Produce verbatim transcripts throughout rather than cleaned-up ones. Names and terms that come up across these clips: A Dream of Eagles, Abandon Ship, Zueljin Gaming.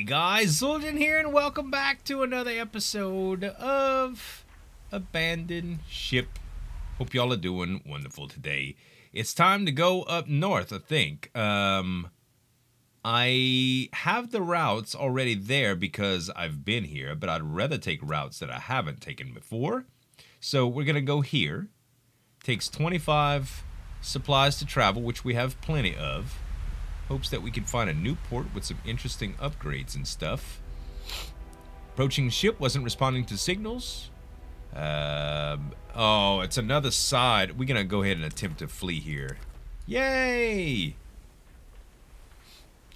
Hey guys, Zueljin here, and welcome back to another episode of Abandon Ship. Hope y'all are doing wonderful today. It's time to go up north, I think. Um, I have the routes already there because I've been here, but I'd rather take routes that I haven't taken before. So we're going to go here. Takes twenty-five supplies to travel, which we have plenty of. Hopes that we can find a new port with some interesting upgrades and stuff. Approaching ship wasn't responding to signals. Uh, oh, it's another side. We're going to go ahead and attempt to flee here. Yay!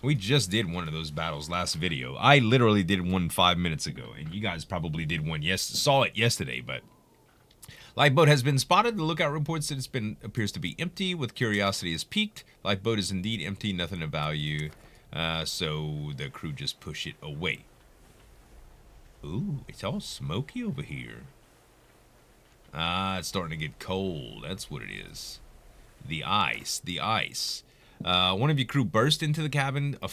We just did one of those battles last video. I literally did one five minutes ago, and you guys probably did one. Yes, saw it yesterday, but... Lifeboat has been spotted. The lookout reports that it's been appears to be empty. With curiosity is piqued. Lifeboat is indeed empty. Nothing of value. Uh, so the crew just push it away. Ooh, it's all smoky over here. Ah, it's starting to get cold. That's what it is. The ice. The ice. Uh, one of your crew burst into the cabin. A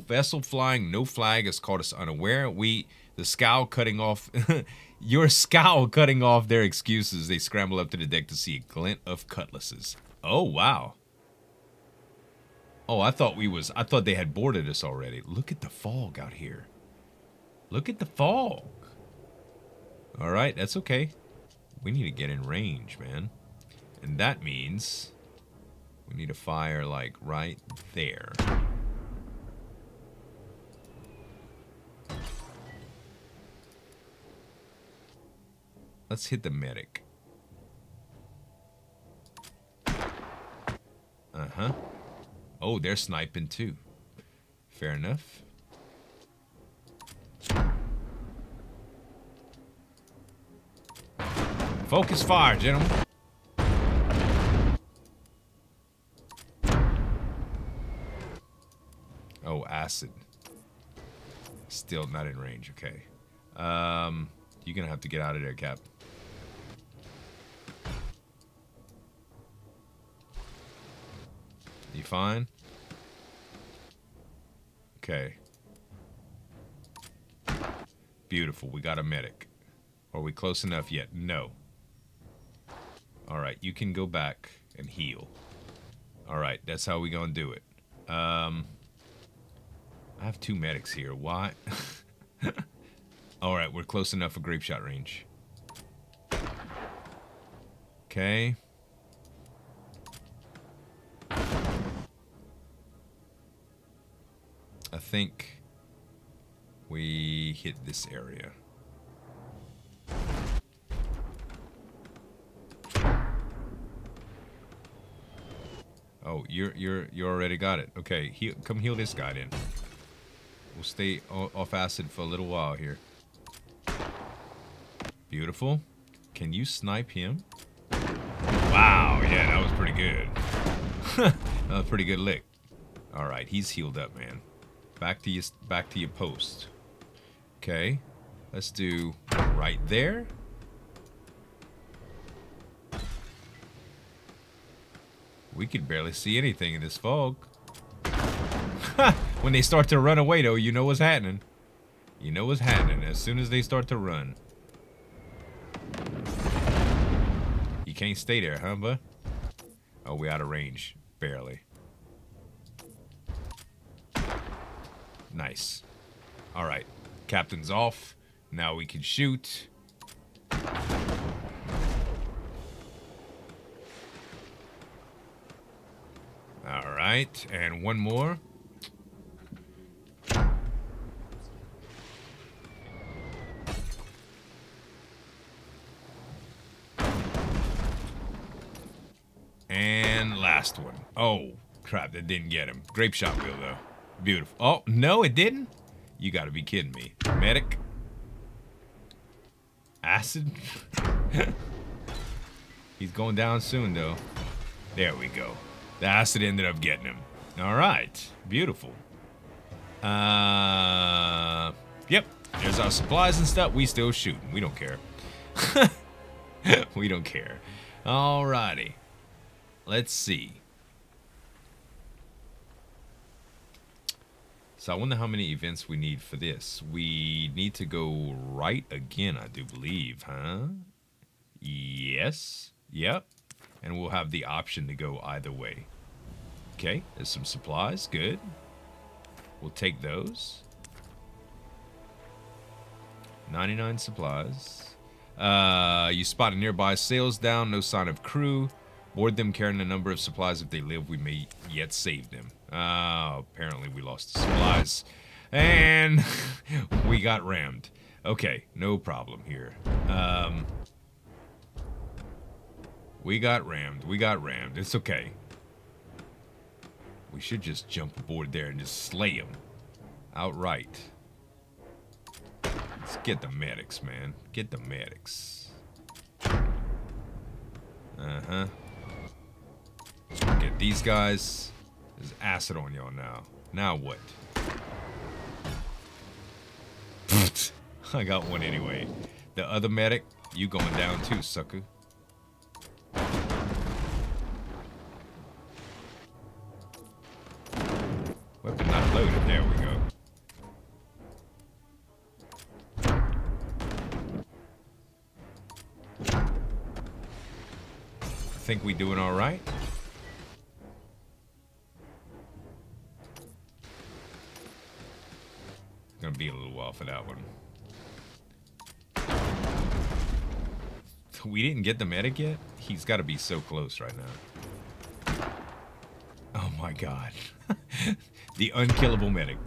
vessel flying no flag has caught us unaware. We... The scowl cutting off, your scowl cutting off their excuses. They scramble up to the deck to see a glint of cutlasses. Oh, wow. Oh, I thought we was, I thought they had boarded us already. Look at the fog out here. Look at the fog. All right, that's okay. We need to get in range, man. And that means we need to fire like right there. Let's hit the medic. Uh-huh. Oh, they're sniping too. Fair enough. Focus fire, gentlemen. Oh, acid. Still not in range, okay. Um, you're gonna have to get out of there, Cap. You fine? Okay. Beautiful. We got a medic. Are we close enough yet? No. Alright, you can go back and heal. Alright, that's how we gonna do it. Um, I have two medics here. Why? Alright, we're close enough for grape shot range. Okay. I think we hit this area. Oh, you're you're you already got it. Okay, he, come heal this guy then. We'll stay off acid for a little while here. Beautiful. Can you snipe him? Wow, yeah, that was pretty good. That was a pretty good lick. All right, he's healed up, man. Back to your, back to your post. Okay, let's do right there. We could barely see anything in this fog. When they start to run away, though, you know what's happening. You know what's happening as soon as they start to run. You can't stay there, huh, bud? Oh, we out of range, barely. Nice. All right. Captain's off. Now we can shoot. All right. And one more. And last one. Oh, crap. That didn't get him. Grape shot wheel, though. Beautiful. Oh, no, it didn't? You gotta be kidding me. Medic. Acid. He's going down soon, though. There we go. The acid ended up getting him. All right. Beautiful. Uh, yep. There's our supplies and stuff. We still shooting. We don't care. We don't care. All righty. Let's see. So I wonder how many events we need for this. We need to go right again, I do believe, huh? Yes. Yep. And we'll have the option to go either way. Okay, there's some supplies. Good. We'll take those. ninety-nine supplies. Uh, you spot a nearby sails down. No sign of crew. Board them carrying a number of supplies. If they live, we may yet save them. Uh, apparently we lost the supplies. And we got rammed. Okay, no problem here. Um, we got rammed. We got rammed. It's okay. We should just jump aboard there and just slay them. Outright. Let's get the medics, man. Get the medics. Uh-huh. Get these guys. There's acid on y'all now. Now what? I got one anyway. The other medic, you going down too, sucker. Weapon not loaded. There we go. I think we doing all right. It's gonna be a little while for that one. We didn't get the medic yet. He's got to be so close right now. Oh my god. The unkillable medic.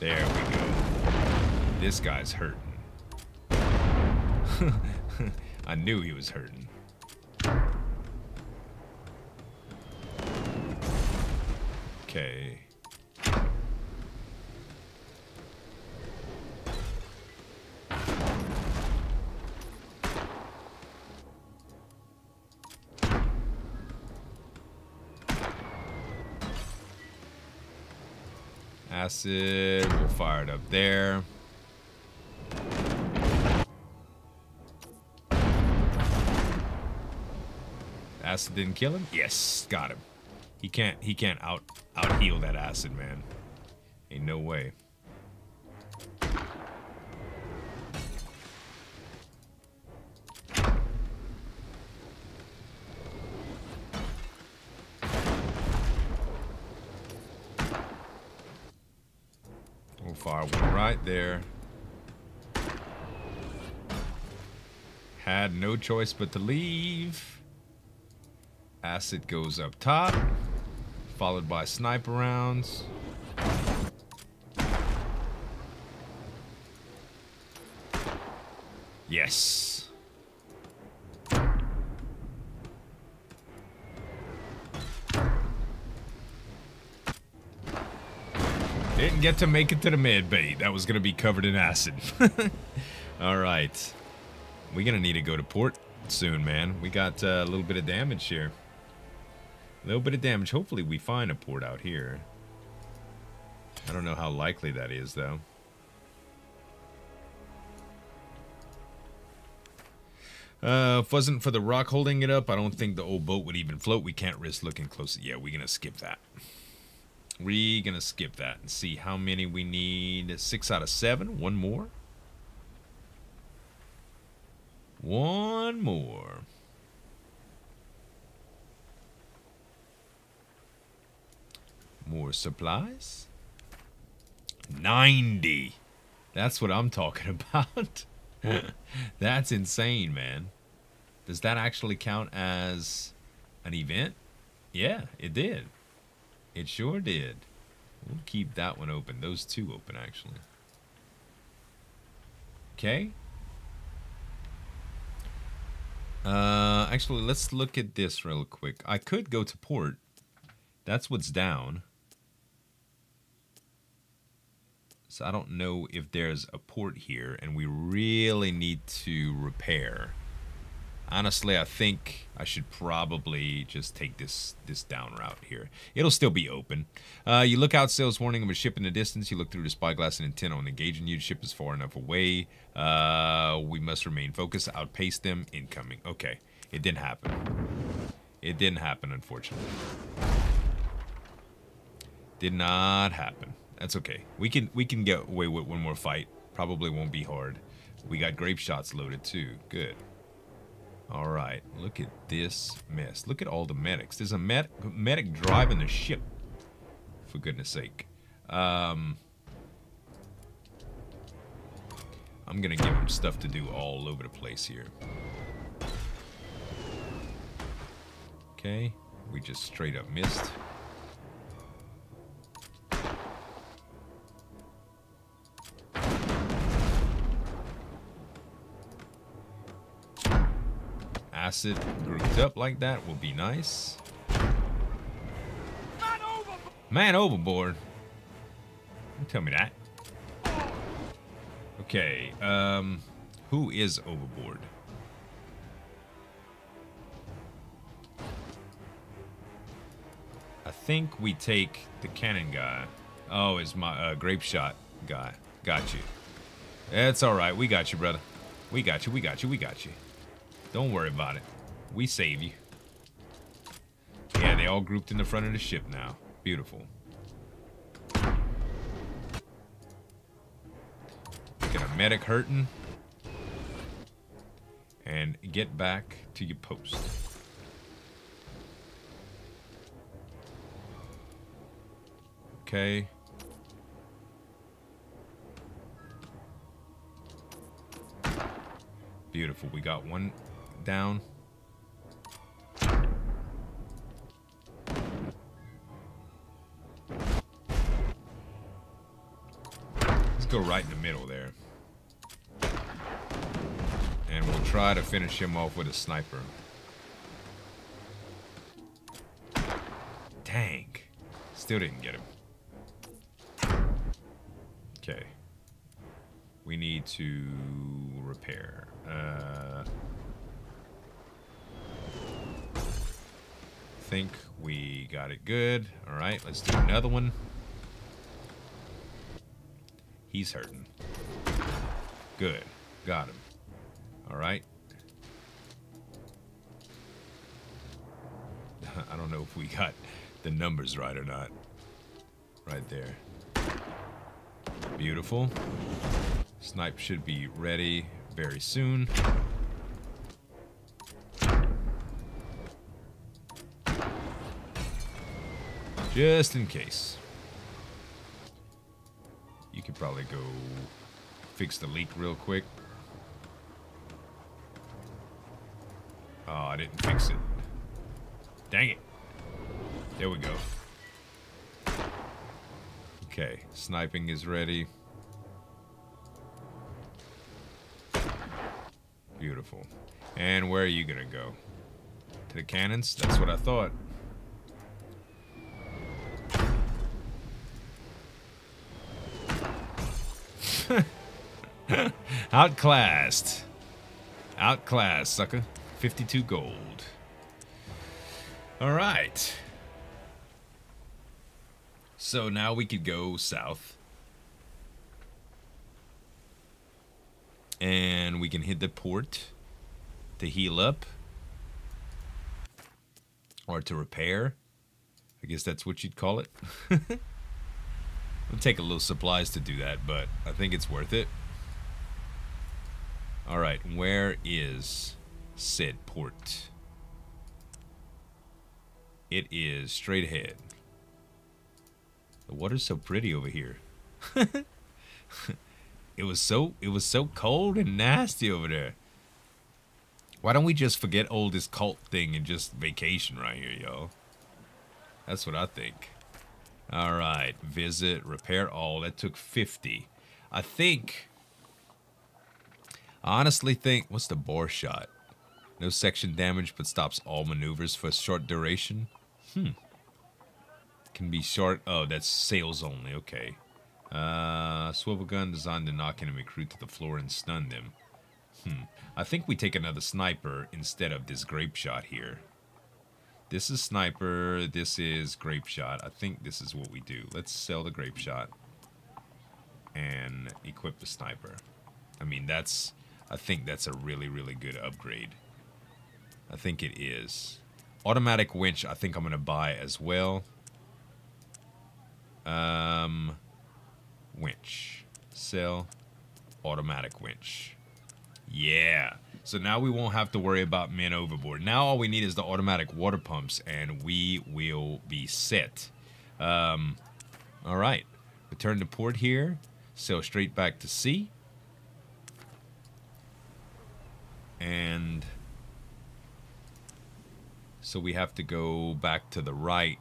There we go. This guy's hurting. I knew he was hurting. Okay. Acid, we'll fire it up there. Acid didn't kill him? Yes, got him. He can't he can't out out heal that acid, man. Ain't no way. We'll fire one right there. Had no choice but to leave. Acid goes up top, followed by sniper rounds. Yes. Didn't get to make it to the med bay. That was going to be covered in acid. All right. We're going to need to go to port soon, man. We got uh, a little bit of damage here. A little bit of damage. Hopefully we find a port out here. I don't know how likely that is, though. Uh, if it wasn't for the rock holding it up, I don't think the old boat would even float. We can't risk looking closer. Yeah, we're going to skip that. We're going to skip that and see how many we need. Six out of seven. One more. One more. More supplies. ninety. That's what I'm talking about. That's insane, man. Does that actually count as an event? Yeah, it did. It sure did. We'll keep that one open. Those two open, actually. Okay. Uh, actually, let's look at this real quick. I could go to port. That's what's down. So I don't know if there's a port here, and we really need to repair. Honestly, I think I should probably just take this this down route here. It'll still be open. Uh, you look out, sails warning of a ship in the distance. You look through the spyglass and intent on engaging you. The ship is far enough away. Uh, we must remain focused, outpace them, incoming. Okay, It didn't happen. It didn't happen, unfortunately. Did not happen. That's okay. We can we can get away with one more fight. Probably won't be hard. We got grape shots loaded too. Good. All right. Look at this mess. Look at all the medics. There's a med medic driving the ship. For goodness sake. Um, I'm gonna give him stuff to do all over the place here. Okay. We just straight up missed. Acid grouped up like that will be nice. Man overboard! Man overboard. Don't tell me that. Okay, um, who is overboard? I think we take the cannon guy. Oh, it's my uh, grape shot guy. Got you. That's all right. We got you, brother. We got you. We got you. We got you. Don't worry about it. We save you. Yeah, they all grouped in the front of the ship now. Beautiful. Get a medic hurting. And get back to your post. Okay. Beautiful. We got one down. Let's go right in the middle there. And we'll try to finish him off with a sniper. Dang. Still didn't get him. Okay. We need to repair. Uh... I think we got it good. All right, let's do another one. He's hurting. Good. Got him. All right. I don't know if we got the numbers right or not. Right there. Beautiful. Snipe should be ready very soon. Just in case. You could probably go fix the leak real quick. Oh, I didn't fix it. Dang it. There we go. Okay, sniping is ready. Beautiful. And where are you gonna go? To the cannons? That's what I thought. Outclassed. Outclassed, sucker. fifty-two gold. Alright. So now we could go south. And we can hit the port to heal up. Or to repair. I guess that's what you'd call it. It'll take a little supplies to do that, but I think it's worth it. All right, where is said port? It is straight ahead. The water's so pretty over here. It was so it was so cold and nasty over there. Why don't we just forget all this cult thing and just vacation right here, y'all? That's what I think. All right, visit, repair all. That took fifty. I think... I honestly think, what's the bore shot? No section damage, but stops all maneuvers for a short duration. Hmm. Can be short. Oh, that's sails only. Okay. Uh, swivel gun designed to knock enemy crew to the floor and stun them. Hmm. I think we take another sniper instead of this grape shot here. This is sniper. This is grape shot. I think this is what we do. Let's sell the grape shot and equip the sniper. I mean, that's... I think that's a really, really good upgrade. I I think it is. Automatic winch, I think I'm going to buy as well. Um, winch. Sell. Automatic winch. Yeah. So now we won't have to worry about men overboard. Now all we need is the automatic water pumps, and we will be set. Um, all right. Return to port here. Sail straight back to sea. And so we have to go back to the right.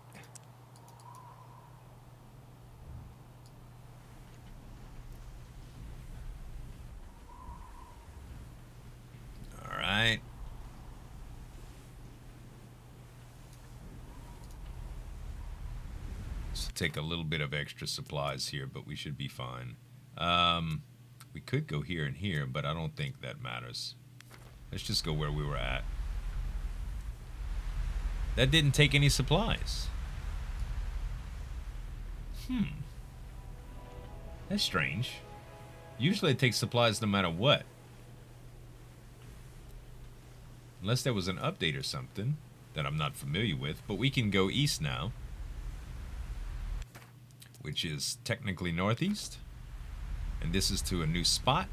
All right. So take a little bit of extra supplies here, but we should be fine. Um, we could go here and here, but I don't think that matters. Let's just go where we were at. That didn't take any supplies. Hmm. That's strange. Usually it takes supplies no matter what. Unless there was an update or something that I'm not familiar with. But we can go east now. Which is technically northeast. And this is to a new spot.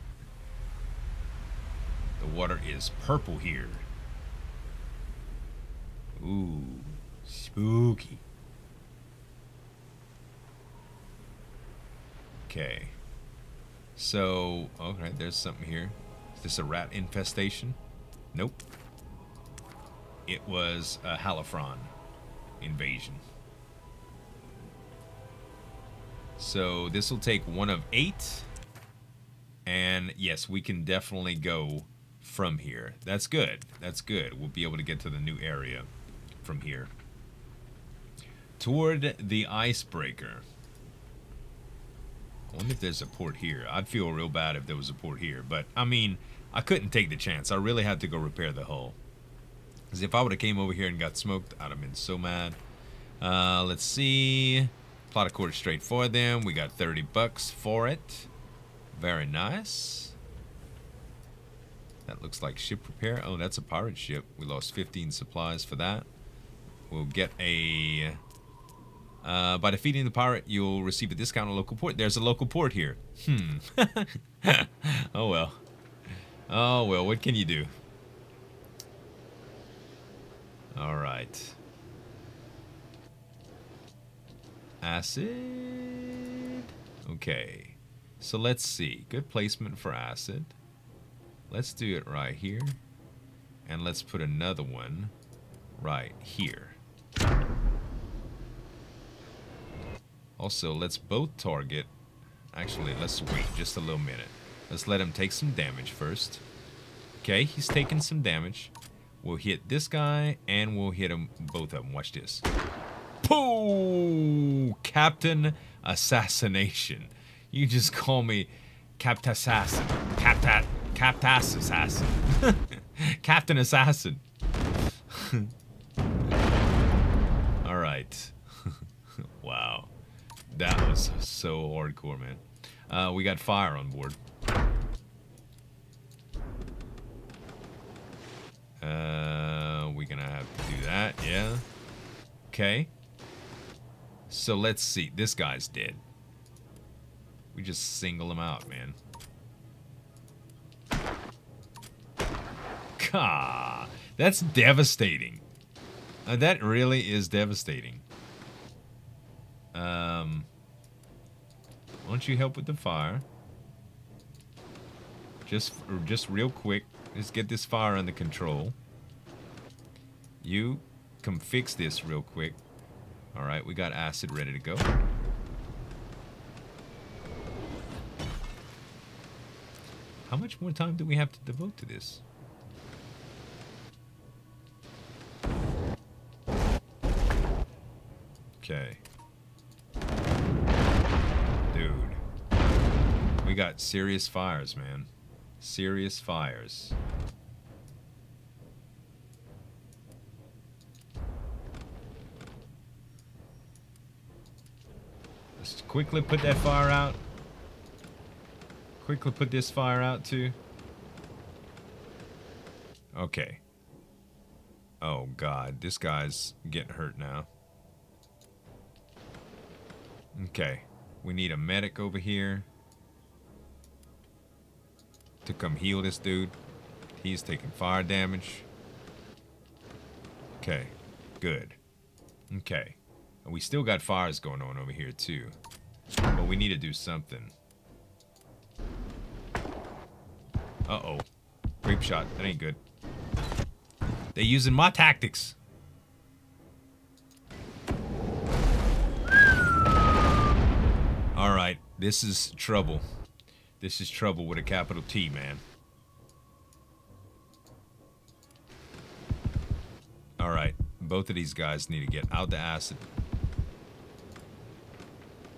The water is purple here. Ooh, spooky. Okay. So, okay, there's something here. Is this a rat infestation? Nope. It was a halifron invasion. So this will take one of eight. And yes, we can definitely go from here. That's good. That's good. We'll be able to get to the new area from here. Toward the icebreaker. I wonder if there's a port here. I'd feel real bad if there was a port here. But, I mean, I couldn't take the chance. I really had to go repair the hull. Because if I would have came over here and got smoked, I'd have been so mad. Uh, let's see. Plot a course straight for them. We got thirty bucks for it. Very nice. That looks like ship repair. Oh, that's a pirate ship. We lost fifteen supplies for that. We'll get a... Uh, by defeating the pirate, you'll receive a discount on a local port. There's a local port here. Hmm. Oh, well. Oh, well. What can you do? All right. Acid. Okay. So let's see. Good placement for acid. Let's do it right here. And let's put another one right here. Also, let's both target. Actually, let's wait just a little minute. Let's let him take some damage first. Okay, he's taking some damage. We'll hit this guy and we'll hit him, both of them. Watch this. Pooh! Captain Assassination. You just call me Captain Assassin. Captain. Captain Assassin. Captain Assassin. All right. Wow. That was so hardcore, man. Uh, we got fire on board. Uh, we're gonna have to do that, yeah. Okay. So let's see. This guy's dead. We just single him out, man. Ah, that's devastating. Uh, that really is devastating. Um, why don't you help with the fire? Just, just real quick. Let's get this fire under control. You come fix this real quick. All right, we got acid ready to go. How much more time do we have to devote to this? Okay. Dude. We got serious fires, man. Serious fires. Let's quickly put that fire out. Quickly put this fire out, too. Okay. Oh god, this guy's getting hurt now. Okay, we need a medic over here to come heal this dude. He's taking fire damage. Okay, good. Okay, and we still got fires going on over here too, but we need to do something. Uh-oh. Creep shot. That ain't good. They're using my tactics. Alright. This is trouble. This is trouble with a capital T, man. Alright. Both of these guys need to get out the acid.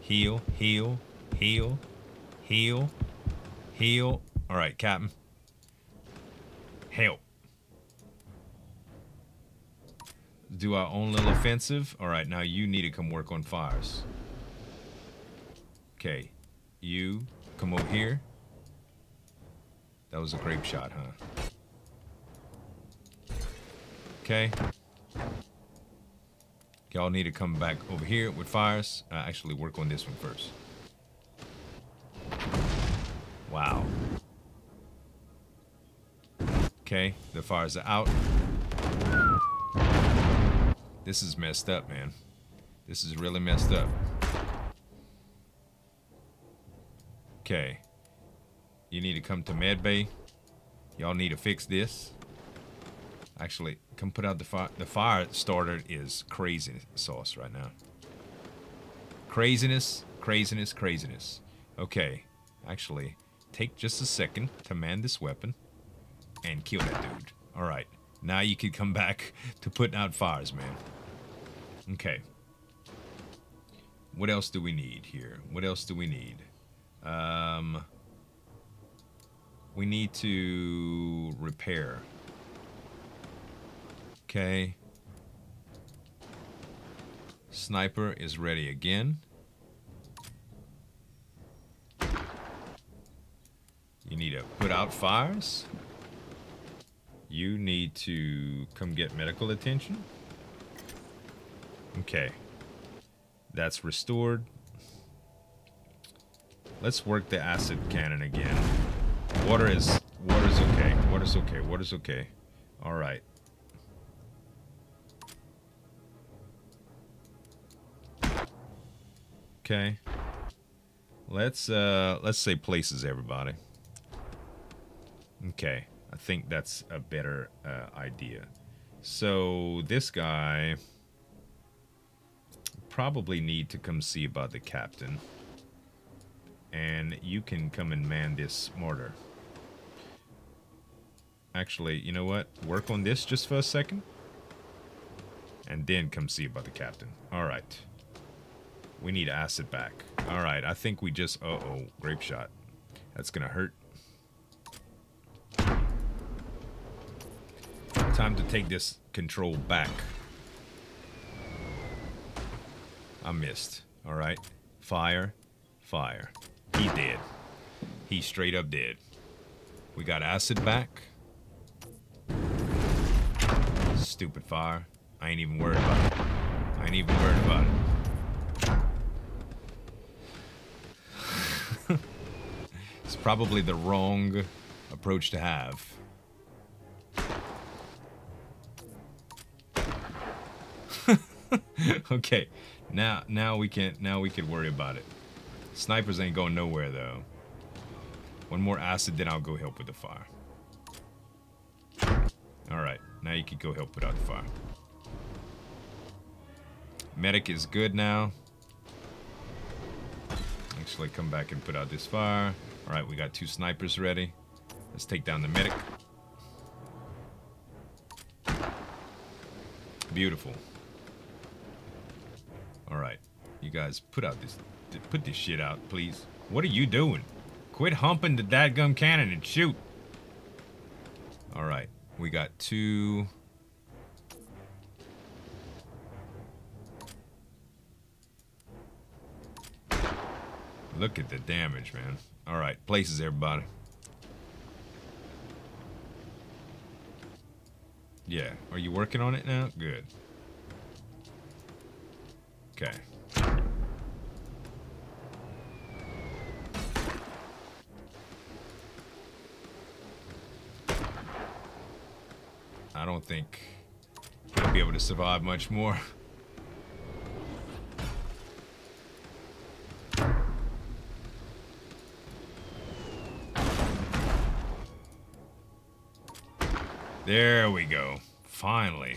Heal. Heal. Heal. Heal. Heal. Alright, Captain. Help. Do our own little offensive. Alright, now you need to come work on fires. Okay. You come over here. That was a grape shot, huh? Okay. Y'all need to come back over here with fires. Uh, actually, work on this one first. Wow. Okay, the fires are out. This is messed up, man. This is really messed up. Okay. You need to come to med bay. Y'all need to fix this. Actually, come put out the fire. The fire starter is crazy sauce right now. Craziness, craziness, craziness. Okay. Actually, take just a second to man this weapon. And kill that dude. Alright. Now you can come back to putting out fires, man. Okay. What else do we need here? What else do we need? Um, we need to repair. Okay. Sniper is ready again. You need to put out fires. You need to come get medical attention. Okay. That's restored. Let's work the acid cannon again. Water is... Water's okay. Water's okay. Water's okay. Alright. Okay. Let's, uh... Let's say places, everybody. Okay. I think that's a better uh, idea. So this guy probably need to come see about the captain, and you can come and man this mortar. Actually, you know what? Work on this just for a second, and then come see about the captain. All right. We need acid back. All right. I think we just. Uh oh, grape shot. That's gonna hurt. Time to take this control back. I missed. Alright. Fire. Fire. He dead. He straight up dead. We got acid back. Stupid fire. I ain't even worried about it. I ain't even worried about it. It's probably the wrong approach to have. Okay, now now we can now we can worry about it. Snipers ain't going nowhere though. One more acid, then I'll go help with the fire. All right, now you can go help without the fire. Medic is good now. Actually, come back and put out this fire. All right, we got two snipers ready. Let's take down the medic. Beautiful. All right, you guys put out this, put this shit out, please. What are you doing? Quit humping the dadgum cannon and shoot. All right, we got two. Look at the damage, man. All right, places, everybody. Yeah. Are you working on it now? Good. Okay. I don't think he'll be able to survive much more. There we go. Finally.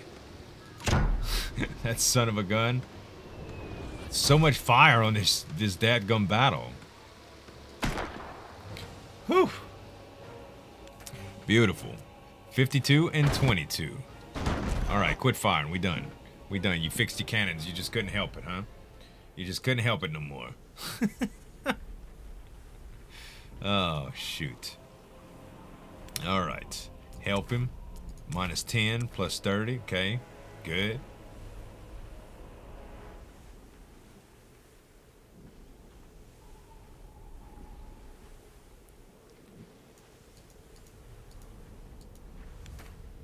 That son of a gun. So much fire on this this dadgum battle. Whew. Beautiful. fifty-two and twenty-two. Alright, quit firing. We done. We done. You fixed your cannons. You just couldn't help it, huh? You just couldn't help it no more. Oh, shoot. Alright. Help him. minus ten, plus thirty. Okay, good.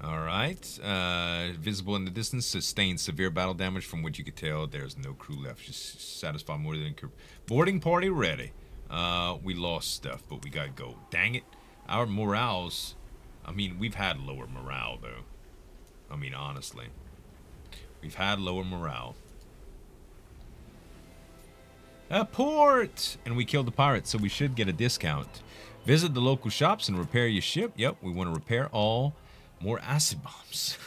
All right. Uh, visible in the distance, sustained severe battle damage from which you could tell there's no crew left. Just satisfy more than crew. Boarding party ready. Uh, we lost stuff, but we got gold. Dang it. Our morale's... I mean, we've had lower morale, though. I mean, honestly. We've had lower morale. A port! And we killed the pirates, so we should get a discount. Visit the local shops and repair your ship. Yep, we want to repair all more acid bombs.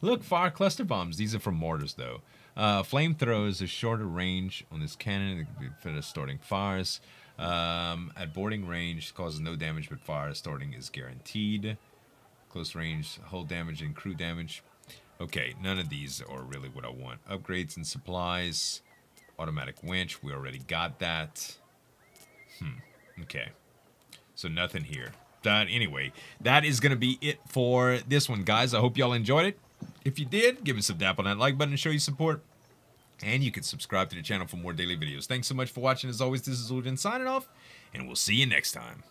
Look, fire cluster bombs. These are from mortars, though. Uh, flamethrowers is shorter range on this cannon for starting fires. Um, at boarding range, causes no damage, but fire starting is guaranteed. Close range, hull damage and crew damage. Okay, none of these are really what I want. Upgrades and supplies. Automatic winch, we already got that. Hmm, okay. So nothing here. That, anyway, that is going to be it for this one, guys. I hope y'all enjoyed it. If you did, give us a dap on that like button and show your support. And you can subscribe to the channel for more daily videos. Thanks so much for watching. As always, this is Zueljin signing off, and we'll see you next time.